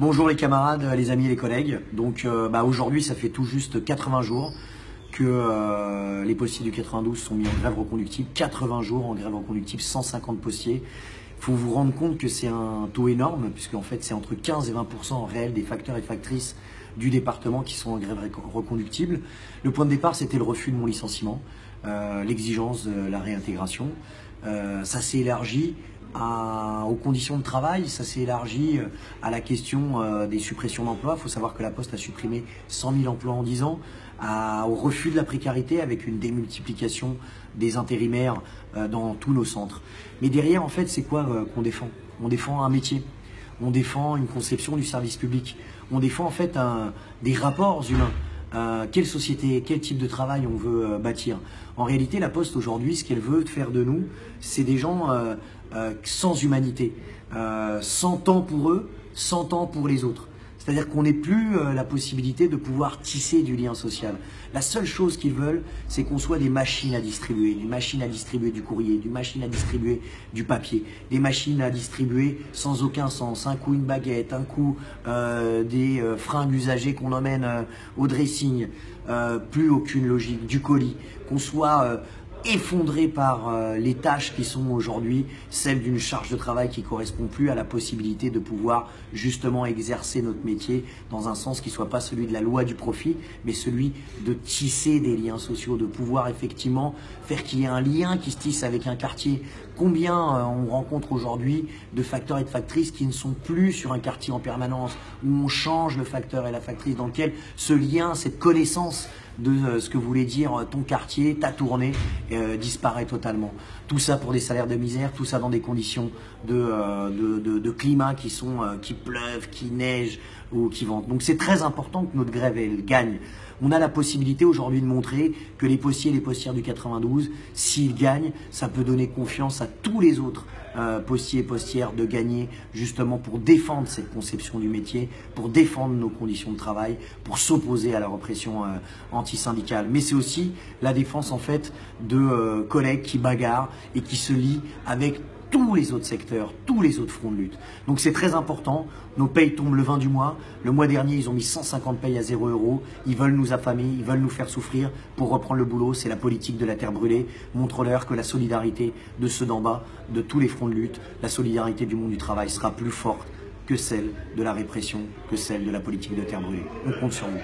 Bonjour les camarades, les amis et les collègues. Donc aujourd'hui, ça fait tout juste 80 jours que les postiers du 92 sont mis en grève reconductible. 80 jours en grève reconductible, 150 postiers. Il faut vous rendre compte que c'est un taux énorme, puisqu'en fait, c'est entre 15 et 20% en réel des facteurs et factrices du département qui sont en grève reconductible. Le point de départ, c'était le refus de mon licenciement, l'exigence de la réintégration. Ça s'est élargi aux conditions de travail, ça s'est élargi à la question des suppressions d'emplois. Il faut savoir que la Poste a supprimé 100 000 emplois en 10 ans, au refus de la précarité avec une démultiplication des intérimaires dans tous nos centres. Mais derrière, en fait, c'est quoi qu'on défend? On défend un métier, on défend une conception du service public, on défend en fait des rapports humains. Quelle société, quel type de travail on veut bâtir. En réalité, la Poste aujourd'hui, ce qu'elle veut faire de nous, c'est des gens sans humanité, sans temps pour eux, sans temps pour les autres. C'est-à-dire qu'on n'ait plus la possibilité de pouvoir tisser du lien social. La seule chose qu'ils veulent, c'est qu'on soit des machines à distribuer. Des machines à distribuer du courrier, des machines à distribuer du papier, des machines à distribuer sans aucun sens. Un coup une baguette, un coup des fringues usagées qu'on emmène au dressing. Plus aucune logique, du colis, qu'on soit effondré par les tâches qui sont aujourd'hui celles d'une charge de travail qui ne correspond plus à la possibilité de pouvoir justement exercer notre métier dans un sens qui ne soit pas celui de la loi du profit, mais celui de tisser des liens sociaux, de pouvoir effectivement faire qu'il y ait un lien qui se tisse avec un quartier. Combien on rencontre aujourd'hui de facteurs et de factrices qui ne sont plus sur un quartier en permanence, où on change le facteur et la factrice, dans lequel ce lien, cette connaissance de ce que voulait dire ton quartier, ta tournée, disparaît totalement. Tout ça pour des salaires de misère, tout ça dans des conditions de climat qui sont qui pleuvent, qui neigent ou qui ventent. Donc c'est très important que notre grève, elle gagne. On a la possibilité aujourd'hui de montrer que les postiers et les postières du 92, s'ils gagnent, ça peut donner confiance à tous les autres postiers et postières de gagner justement pour défendre cette conception du métier, pour défendre nos conditions de travail, pour s'opposer à la répression antisyndicale. Mais c'est aussi la défense en fait de collègues qui bagarrent et qui se lient avec tous les autres secteurs, tous les autres fronts de lutte. Donc c'est très important. Nos payes tombent le 20 du mois. Le mois dernier, ils ont mis 150 payes à 0 euros. Ils veulent nous affamer, ils veulent nous faire souffrir pour reprendre le boulot. C'est la politique de la terre brûlée. Montre-leur que la solidarité de ceux d'en bas, de tous les fronts de lutte, la solidarité du monde du travail sera plus forte que celle de la répression, que celle de la politique de terre brûlée. On compte sur vous.